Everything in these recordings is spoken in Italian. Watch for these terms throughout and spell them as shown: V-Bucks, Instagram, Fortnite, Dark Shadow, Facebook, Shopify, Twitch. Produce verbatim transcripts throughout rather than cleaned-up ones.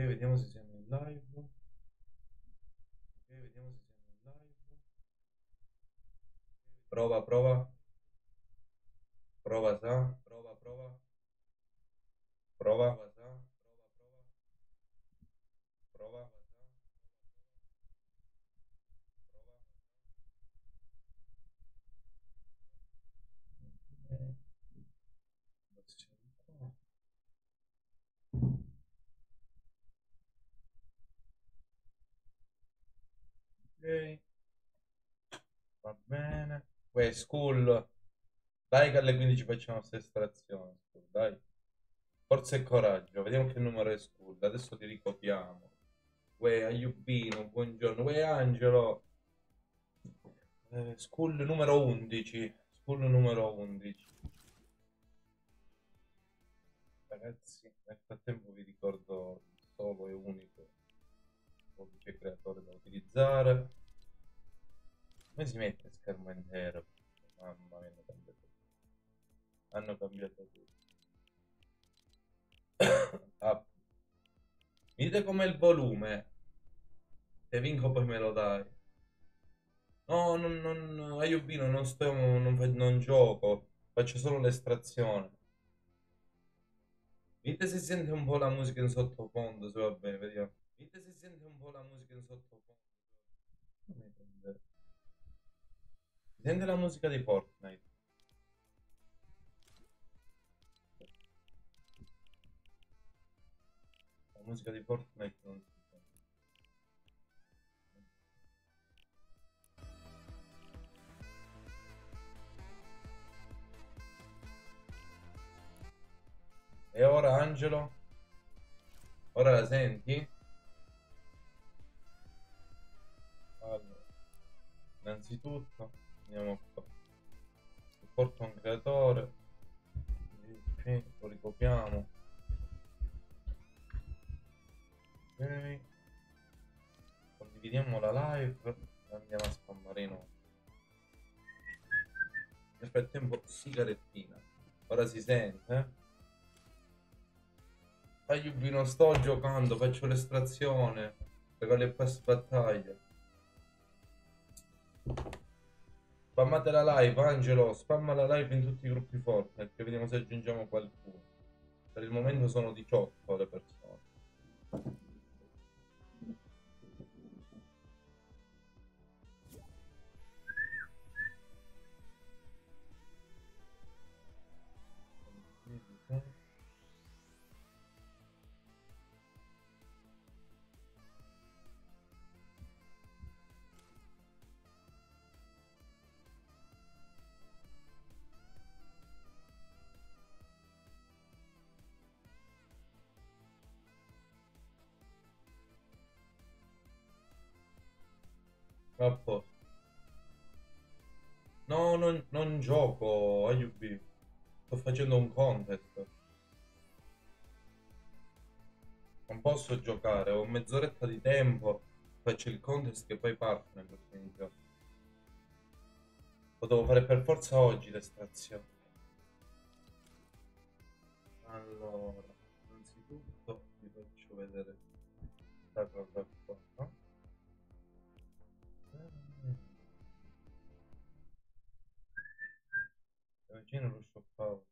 Ok, vediamo se siamo in live. Ok, vediamo se siamo in live. Prova, prova. Prova, sa. Prova, prova. Prova. Prova, sa. Prova, prova. Prova. Ok, va bene. Uè, school. Dai che alle quindici facciamo questa estrazione. School, dai. Forza e coraggio. Vediamo che numero è school. Adesso ti ricopiamo. Uè, Aiubino, buongiorno. Uè, Angelo. Eh, school numero undici. School numero undici. Ragazzi, nel frattempo vi ricordo il solo e unico codice creatore da utilizzare. Come si mette schermo intero? Mamma mia, hanno cambiato tutto. Hanno cambiato tutto. Ah. Mi dite com'è il volume. Se vinco poi me lo dai. No, non, non, Aiubino, non sto, non, non gioco. Faccio solo l'estrazione. Mi dite se sente un po' la musica in sottofondo, se va bene, vediamo. Vedete se sente un po' la musica in sottofondo. Si sente la musica di Fortnite. La musica di Fortnite non si sente. E ora, Angelo? Ora la senti? Allora, innanzitutto andiamo qua, supporto un creatore, lo ricopiamo, ok, condividiamo la live e andiamo a spammare i nomi. Nel frattempo sigarettina, ora si sente? Aiubino, sto giocando, faccio l'estrazione, perché le pass battaglia. Spammate la live, Angelo, spamma la live in tutti i gruppi Fortnite, che vediamo se aggiungiamo qualcuno. Per il momento sono diciotto le persone. Vabbè. No, non, non gioco Aiubi. Sto facendo un contest. Non posso giocare, ho mezz'oretta di tempo. Faccio il contest che poi parto nel prossimo gioco. Lo devo fare per forza oggi l'estrazione. Allora, innanzitutto vi faccio vedere questa cosa qua. Non riesco a farlo.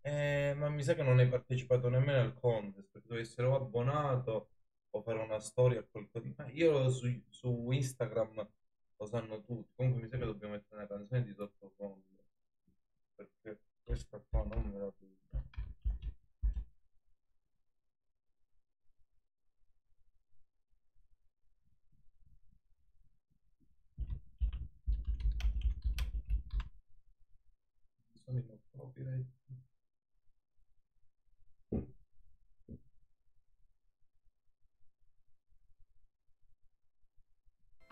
Eh, ma mi sa che non hai partecipato nemmeno al contest, perché devi essere o abbonato o fare una storia o qualcosa. Ma io su, su Instagram lo sanno tutti. Comunque mi sa che dobbiamo mettere una canzone di sottofondo, perché questa qua non me la vedo.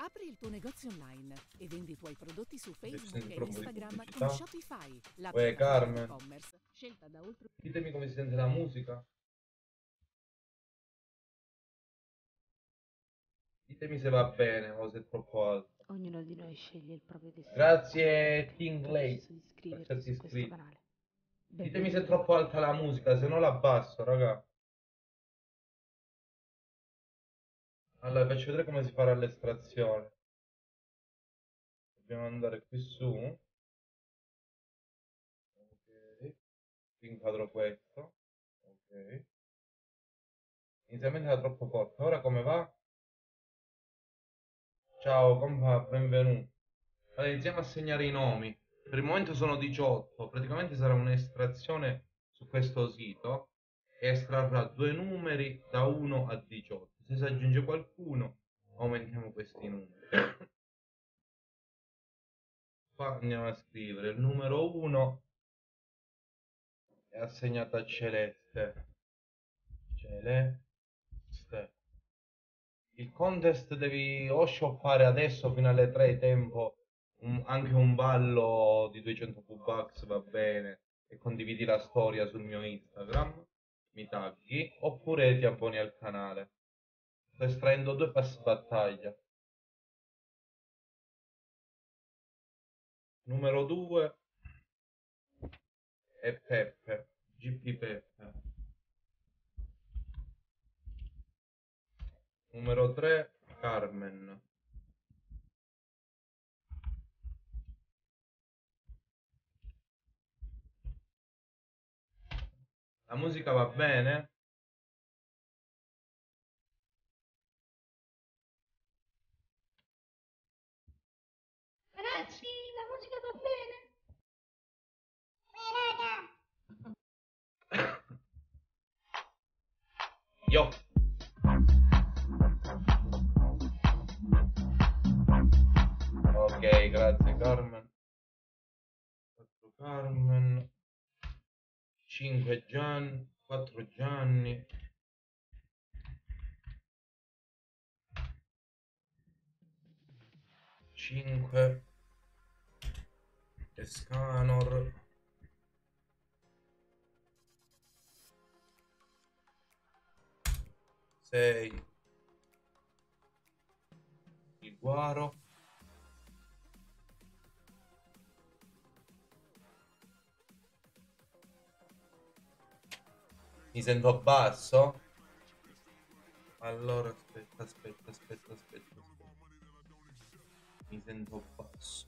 Apri il tuo negozio online e vendi i tuoi prodotti su Facebook e Instagram con Shopify, la piattaforma e-commerce scelta da oltre. Ditemi come si sente la musica. Ditemi se va bene o se è troppo alto. Ognuno di noi sceglie il proprio destino. Grazie Tingley per esserti iscritto. Ditemi se è troppo alta la musica, se no la abbasso, raga. Allora, vi faccio vedere come si farà l'estrazione. Dobbiamo andare qui su. Ok. Inquadro questo. Ok. Inizialmente era troppo forte. Ora come va? Ciao, compa, benvenuto. Allora, iniziamo a segnare i nomi. Per il momento sono diciotto. Praticamente sarà un'estrazione su questo sito. E estrarrà due numeri da uno a diciotto. Se si aggiunge qualcuno, aumentiamo questi numeri. Qua andiamo a scrivere il numero uno, è assegnato a Celeste. Celeste. Il contest devi o shoppare adesso fino alle tre, tempo un, anche un ballo di duecento V-Bucks va bene, e condividi la storia sul mio Instagram, mi tagli, oppure ti abboni al canale. Sto estraendo due passi battaglia. Numero due è Peppe, G P Peppe. Numero tre Carmen. La musica va bene? Ragazzi, la musica va bene? Beh, raga! Yo! Ok, grazie Carmen. quattro Carmen. cinque Gian, quattro Gianni. cinque Escanor. sei Iguaro. Mi sento basso? Allora aspetta, aspetta, aspetta, aspetta. Mi sento basso.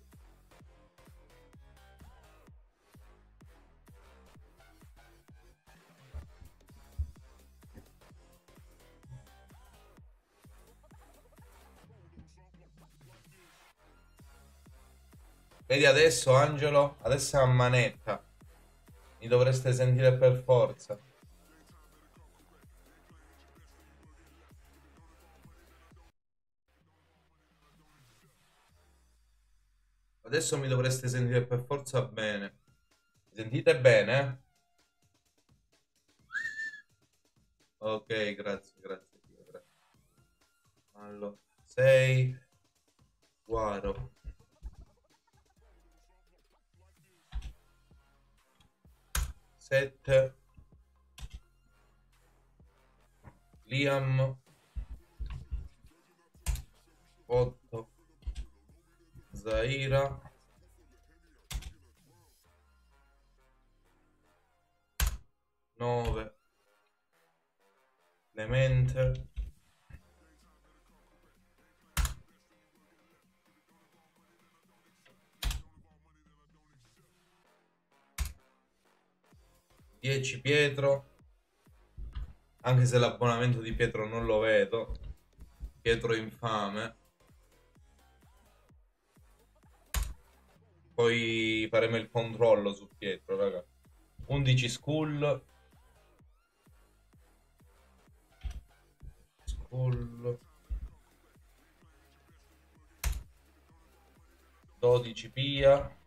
Vedi adesso, Angelo? Adesso è a manetta. Mi dovreste sentire per forza. Adesso mi dovreste sentire per forza bene. Mi sentite bene? Ok, grazie, grazie, grazie. Allora, sei Guaro. sette Liam. otto Zaira. nove Clemente. dieci Pietro, anche se l'abbonamento di Pietro non lo vedo. Pietro infame. Poi faremo il controllo su Pietro, raga. undici Skull. Skull. dodici Pia.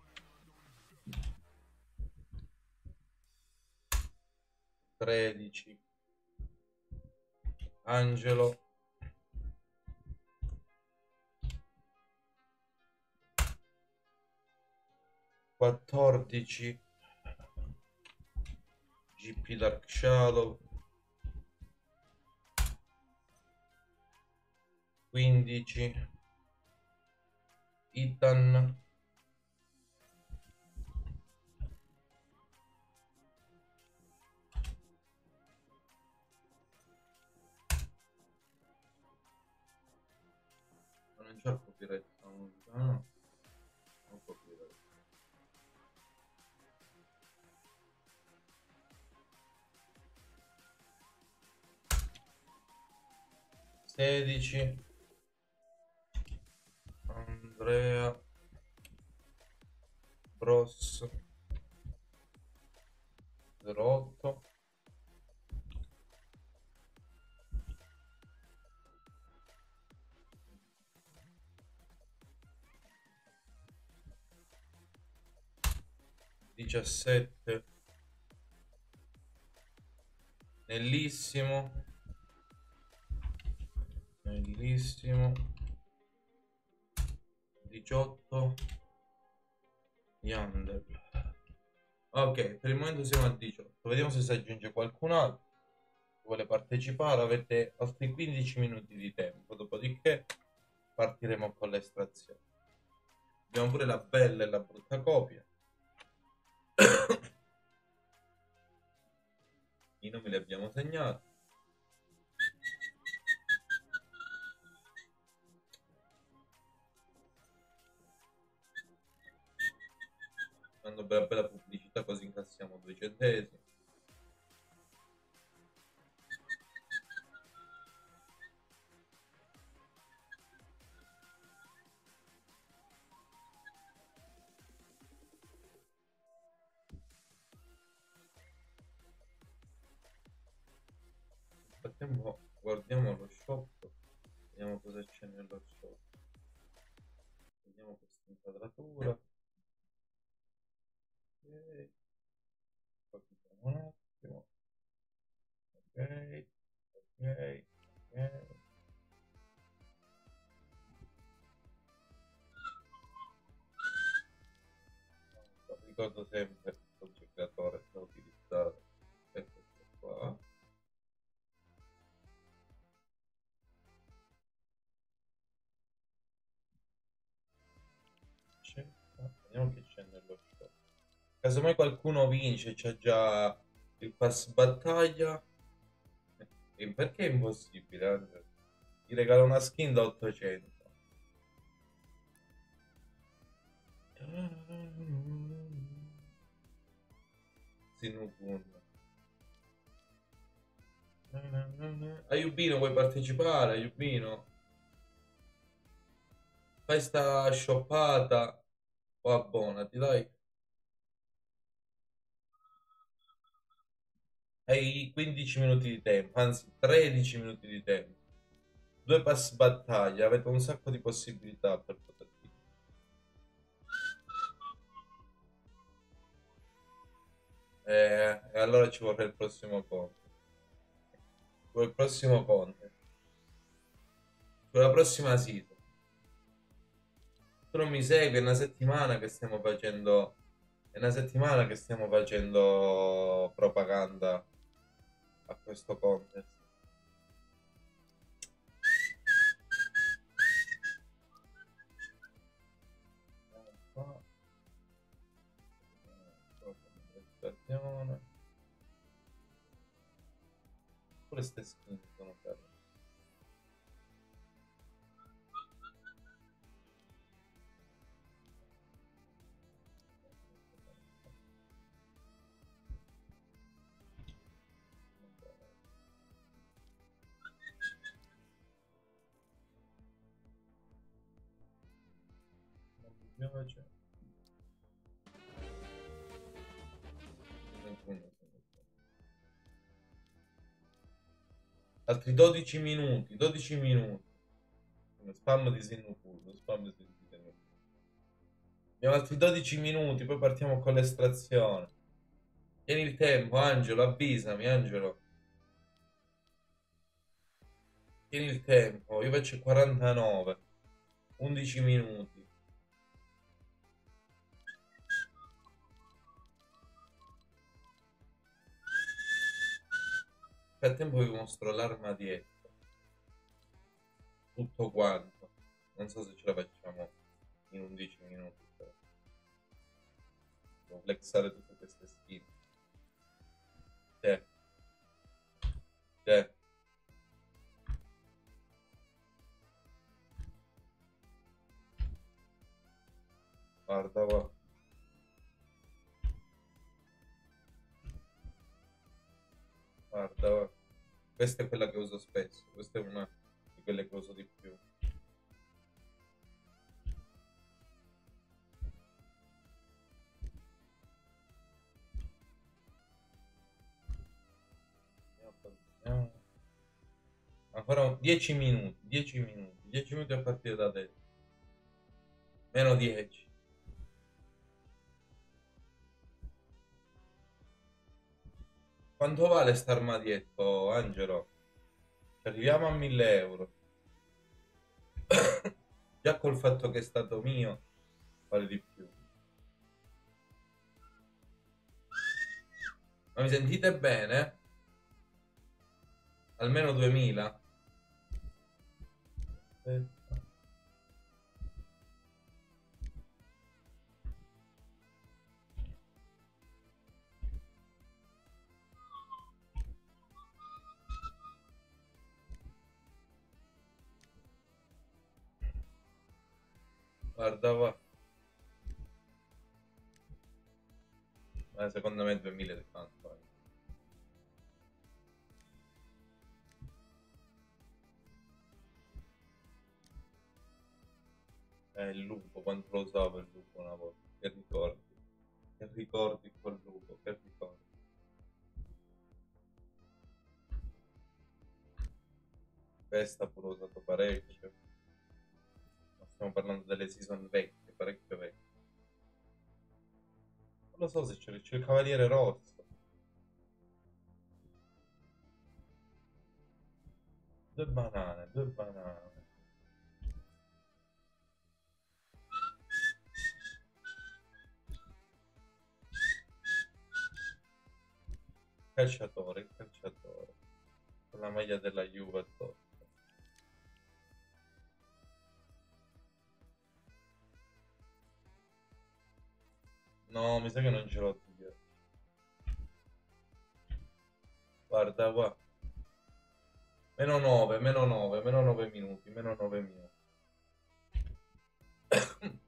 tredici Angelo. quattordici G P Dark Shadow. quindici Ethan. non c'è il copyright questa musica, no? Non copyright. sedici Andrea Bros zero otto diciassette Bellissimo Bellissimo diciotto Yandel. Ok, per il momento siamo a diciotto. Vediamo se si aggiunge qualcun altro che vuole partecipare. Avete altri quindici minuti di tempo, dopodiché partiremo con l'estrazione. Abbiamo pure la bella e la brutta copia. I nomi li abbiamo segnati. Una bella, bella pubblicità, così incassiamo due centesimi. Partiamo, guardiamo lo shop, vediamo cosa c'è nello shop, vediamo questa inquadratura. Un attimo, ok, ok, ok. No, ricordo sempre il giocatore da utilizzare, è questo qua. C'è, vediamo che c'è nello shop. Casomai qualcuno vince, c'è già il pass battaglia. E perché è impossibile? Andrea? Ti regalo una skin da ottocento. Sinupun. Aiubino, vuoi partecipare? Aiubino. Fai sta shoppata o abbonati, dai. Hai quindici minuti di tempo, anzi tredici minuti di tempo, due pass battaglia, avete un sacco di possibilità per poter dire. Eh, e allora ci vorrà il prossimo conte, con il prossimo conte, con la prossima season. Tu non mi segui, è una settimana che stiamo facendo, è una settimana che stiamo facendo propaganda a questo contest. Queste skin sono belle. Altri dodici minuti, dodici minuti. Spam di Sinupullo, spam di Sinupullo. Abbiamo altri dodici minuti, poi partiamo con l'estrazione. Tieni il tempo, Angelo, avvisami, Angelo. Tieni il tempo, io faccio quarantanove. undici minuti. Nel frattempo vi mostro l'armadietto, tutto quanto, non so se ce la facciamo in undici minuti, però devo flexare tutte queste skin. Te, te, Guarda qua. Guarda qua. Questa è quella che uso spesso. Questa è una di quelle che uso di più. Ancora dieci minuti, dieci minuti, dieci minuti a partire da adesso. Meno dieci. Quanto vale st'armadietto, Angelo? Arriviamo a mille euro. Già col fatto che è stato mio, vale di più. Ma mi sentite bene? Almeno duemila. Aspetta. Guarda qua. Ma secondo me duemila è tanto. Eh, il lupo, quanto lo usavo il lupo una volta, che ricordi, che ricordi quel lupo, che ricordi. Questa pure ho usato parecchio, ma stiamo parlando delle season vecchie, parecchio vecchie. Non lo so se c'è il cavaliere rosso. Due banane, due banane. Calciatore, il calciatore con la maglia della Juve attorno. No, mi sa che non ce l'ho più. Guarda qua. Meno nove, meno nove, meno nove minuti, meno nove minuti. Dammi.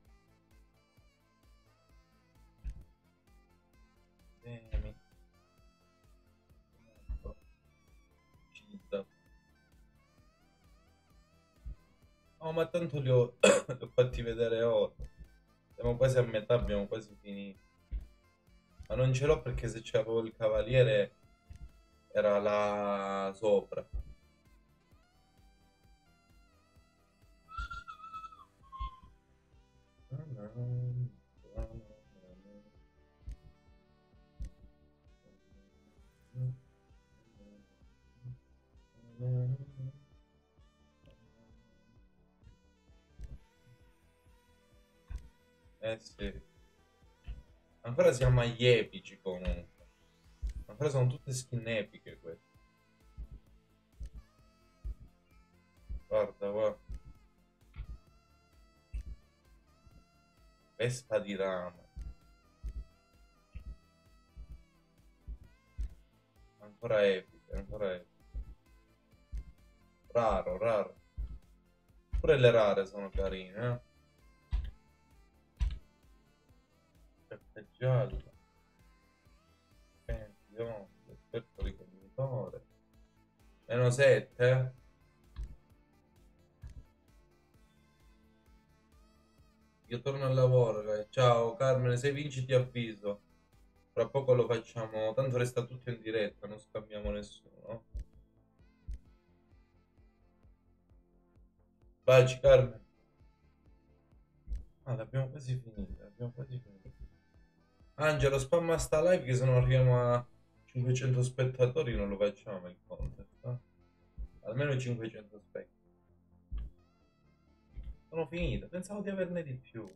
No, ma tanto li ho, li ho fatti vedere ora. Siamo quasi a metà, abbiamo quasi finito. Ma non ce l'ho perché se c'avevo il cavaliere era là sopra. Eh sì. Ancora siamo agli epici comunque. Ancora sono tutte skin epiche queste. Guarda qua. Vespa di rame. Ancora epiche, ancora epiche. Raro, raro. Pure le rare sono carine, eh. Giallo, pensione, esperto riconditore, meno sette. Io torno al lavoro, ragazzi. Ciao Carmine, se vinci ti avviso. Fra poco lo facciamo, tanto resta tutto in diretta, non scambiamo nessuno. Baci Carmine. Ah, l'abbiamo quasi finita, l'abbiamo quasi finita. Angelo, spamma sta live che se non arriviamo a cinquecento spettatori non lo facciamo il contest, eh? Almeno cinquecento spettatori. Sono finita, pensavo di averne di più.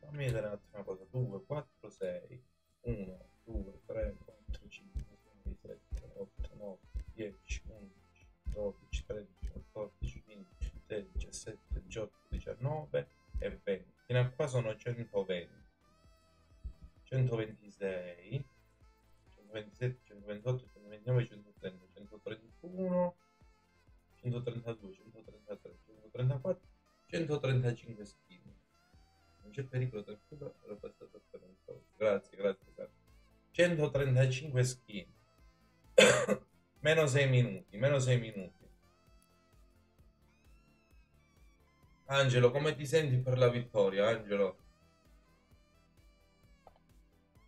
Fammi vedere un attimo una cosa. due, quattro, sei, uno, due, tre, quattro, cinque, sei, sette, otto, nove, dieci, undici, dodici, tredici, quattordici, quindici, sedici, diciassette, diciotto, diciannove e venti. Fino a qua sono centoventi. centoventisei, centoventisette, centoventotto, centoventicinque, centotrenta, centotrentuno, centotrentadue, centotrentatré, centotrentaquattro, centotrentacinque skin. Non c'è pericolo, tranquillo, ero passato per un po'. Grazie, grazie, grazie. centotrentacinque skin. Meno sei minuti, meno sei minuti. Angelo, come ti senti per la vittoria, Angelo?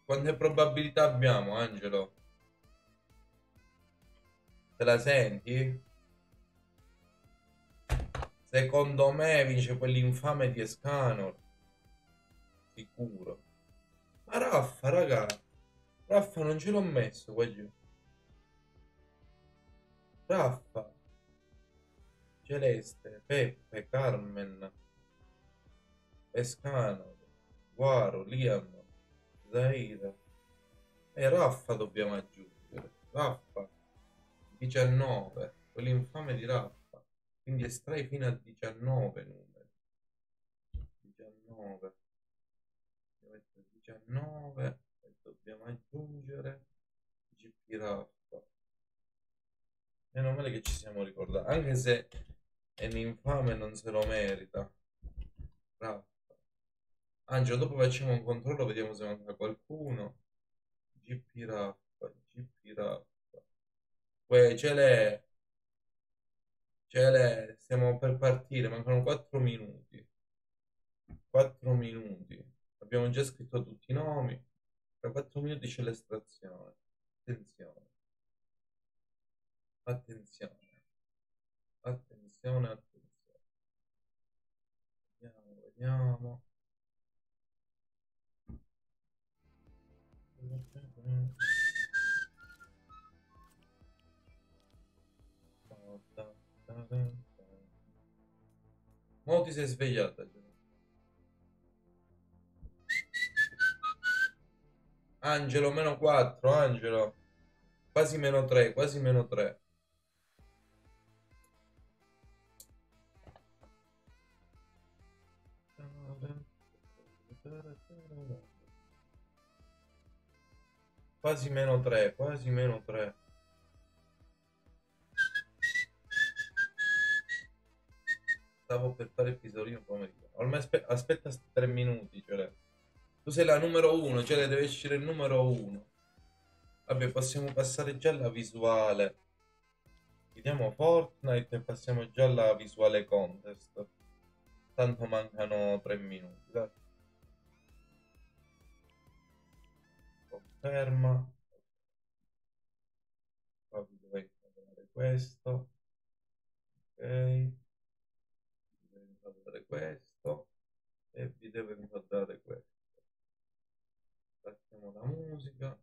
Quante probabilità abbiamo, Angelo? Te la senti? Secondo me vince quell'infame di Escanor. Sicuro. Ma Raffa, raga. Raffa non ce l'ho messo qua giù. Raffa. Celeste, Peppe, Carmen, Escanor, Guaro, Liam, Zaira e Raffa dobbiamo aggiungere. Raffa diciannove, quell'infame di Raffa, quindi estrai fino a diciannove numeri. diciannove, diciannove e dobbiamo aggiungere G P Raffa. Meno male che ci siamo ricordati, anche se è un infame, non se lo merita. Raffa. Angelo, dopo facciamo un controllo, vediamo se manca qualcuno. G P Raffa, G P Raffa. Uè, ce l'è. Ce l'è, stiamo per partire, mancano quattro minuti. quattro minuti. Abbiamo già scritto tutti i nomi. Tra quattro minuti c'è l'estrazione. Attenzione. Attenzione. Attenzione, attenzione. Vediamo, vediamo. Mo ti sei svegliata. Angelo, meno quattro, Angelo. Quasi meno tre, quasi meno tre. Quasi meno tre, quasi meno tre. Stavo per fare il pisolino pomeriggio. Ormai aspe aspetta tre minuti, cioè. Tu sei la numero uno, cioè deve uscire il numero uno. Vabbè, possiamo passare già alla visuale. Vediamo Fortnite e passiamo già alla visuale contest. Tanto mancano tre minuti, dai. Ferma, qua vi dovete vedere questo, ok, vi devo inquadrare questo e vi devo inquadrare questo. Passiamo la musica.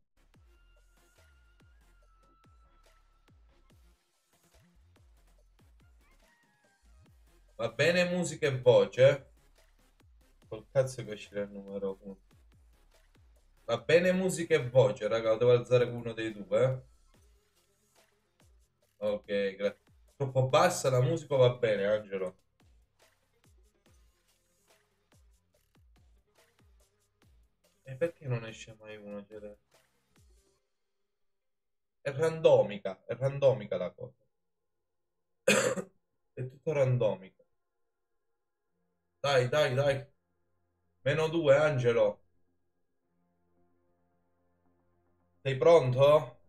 Va bene musica e voce? Col cazzo che uscirà il numero uno. Va bene musica e voce, raga, lo devo alzare con uno dei due, eh? Ok, grazie. Troppo bassa la musica, va bene, Angelo. E perché non esce mai uno? È randomica, è randomica la cosa. È tutto randomico. Dai, dai, dai. Meno due, Angelo. Sei pronto?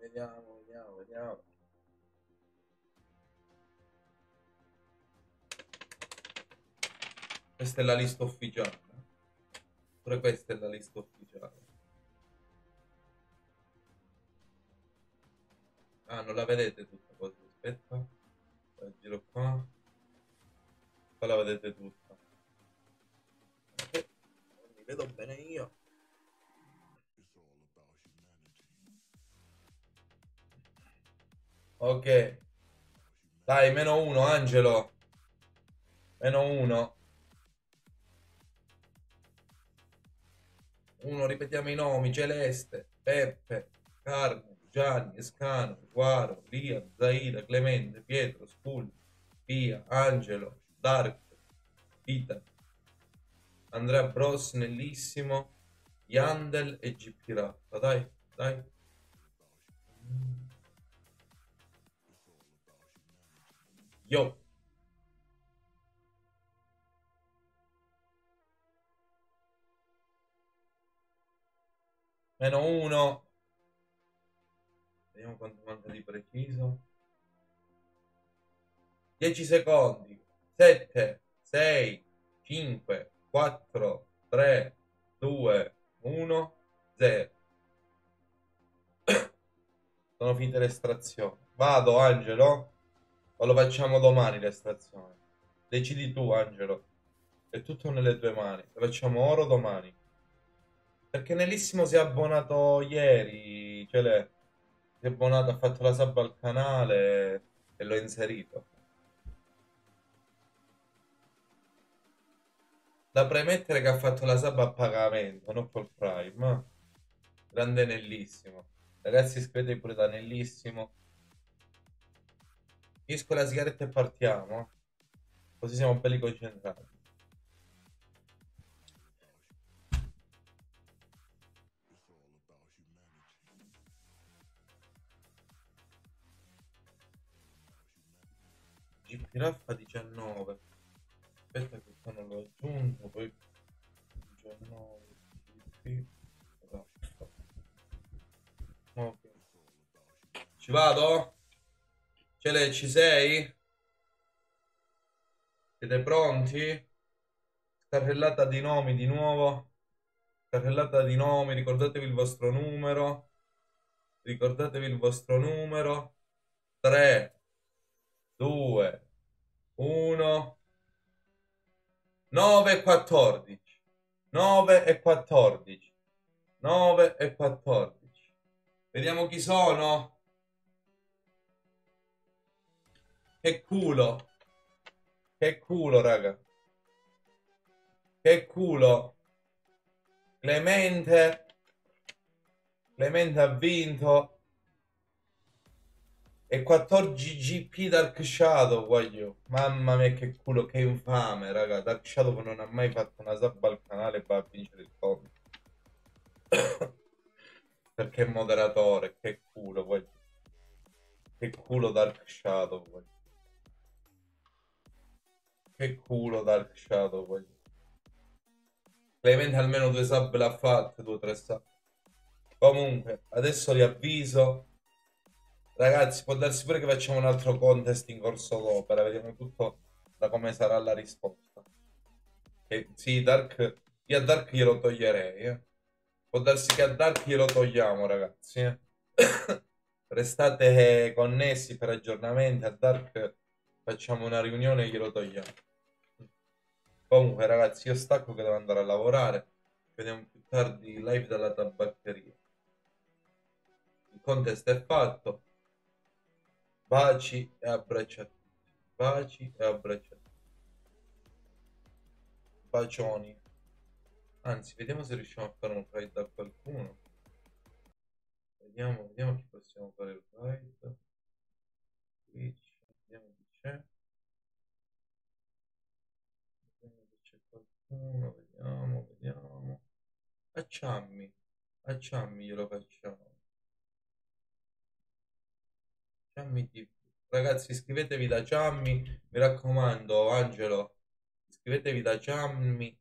Vediamo, vediamo, vediamo. Questa è la lista ufficiale. Pure questa è la lista ufficiale. Ah, non la vedete tutta cosa, aspetta. La giro qua. Qua la vedete tutta. Vedo bene io. Ok. Dai, meno uno, Angelo. Meno uno. Uno, ripetiamo i nomi. Celeste, Peppe, Carmen, Gianni, Escano, Guaro, Lia, Zaira, Clemente, Pietro, Spull, Pia, Angelo, Dark, Ita, Andrea Bros, Nellissimo, Yandel e G P Raffa. Dai, dai. Yo. Meno uno. Vediamo quanto manca di preciso. dieci secondi. sette, sei, cinque, quattro, tre, due, uno, zero. Sono finite le estrazioni. Vado, Angelo. O lo facciamo domani l'estrazione? Decidi tu, Angelo. È tutto nelle tue mani. Lo facciamo ora o domani? Perché Nellissimo si è abbonato ieri, cioè le, si è abbonato, ha fatto la sub al canale e l'ho inserito. Da premettere che ha fatto la sub a pagamento, non col Prime. Grande Nellissimo. Ragazzi, iscrivetevi pure da Nellissimo. Finisco la sigaretta e partiamo. Così siamo belli concentrati. Giraffa diciannove. Aspetta che qua non l'ho aggiunto. Poi diciannove. Ok. Ci vado? Cele, ci sei? Siete pronti? Scarrellata di nomi di nuovo. Scarrellata di nomi. Ricordatevi il vostro numero. Ricordatevi il vostro numero. tre, due, uno, nove e quattordici. nove e quattordici. nove e quattordici. Vediamo chi sono. Che culo. Che culo, raga. Che culo. Clemente. Clemente ha vinto. E quattordici G P Dark Shadow, guaglio. Mamma mia, che culo, che infame, raga. Dark Shadow non ha mai fatto una sub al canale e va a vincere il combo. Perché è moderatore, che culo, guaglio. Che culo Dark Shadow, guaglio. Che culo Dark Shadow, guaglio. Clemente almeno due sub l'ha fatta, due o tre sub. Comunque, adesso li avviso. Ragazzi, può darsi pure che facciamo un altro contest in corso d'opera. Vediamo tutto da come sarà la risposta. E sì, Dark. Io a Dark glielo toglierei. Eh. Può darsi che a Dark glielo togliamo, ragazzi. Eh. Restate connessi per aggiornamenti. A Dark facciamo una riunione e glielo togliamo. Comunque, ragazzi, io stacco che devo andare a lavorare. Vediamo più tardi live dalla tabaccheria. Il contest è fatto. Baci e abbracci a tutti. Baci e abbracci a tutti. Bacioni. Anzi, vediamo se riusciamo a fare un raid a qualcuno. Vediamo, vediamo chi possiamo fare il raid. Twitch, vediamo chi c'è. Vediamo se c'è qualcuno. Vediamo, vediamo. Acciammi. Acciammi, glielo facciamo. Ragazzi, iscrivetevi da Ciammi, mi raccomando. Angelo, iscrivetevi da Ciammi.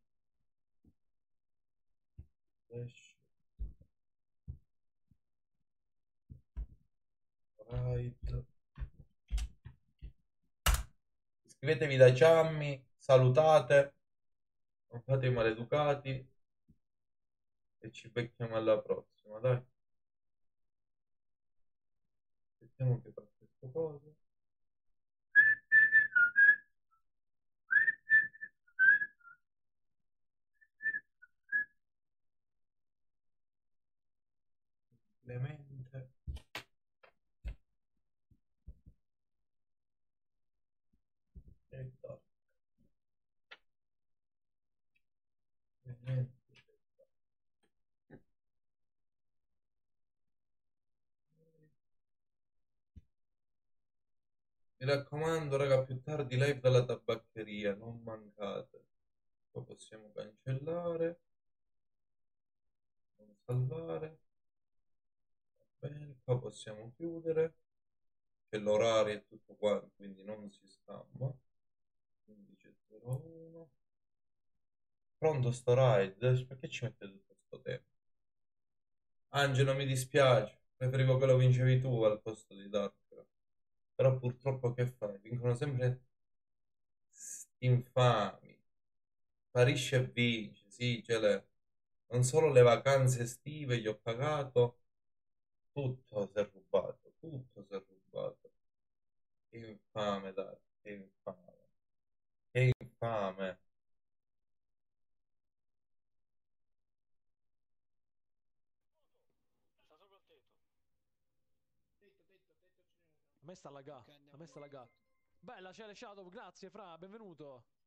Iscrivetevi da Ciammi, salutate, non fate i maleducati e ci becchiamo alla prossima, dai. Vediamo che faccio questa cosa. Clemente. E Dark. Clemente. Mi raccomando, raga, più tardi live dalla tabaccheria, non mancate. Lo possiamo cancellare, salvare, va bene, qua possiamo chiudere. c'è l'orario e tutto quanto, quindi non si stampa. quindici e zero uno. Pronto sto ride? Perché ci mette tutto sto tempo? Angelo, mi dispiace, preferivo che lo vincevi tu al posto di Dark. Però purtroppo che fai? Vincono sempre sti infami. Sparisce e vince, sì, Gele. Non solo le vacanze estive gli ho pagato, tutto si è rubato, tutto si è rubato. Che infame, Dark, che infame. Che infame. A me sta laggato, a me sta laggato. Bella, c'è Shadow, grazie Fra, benvenuto.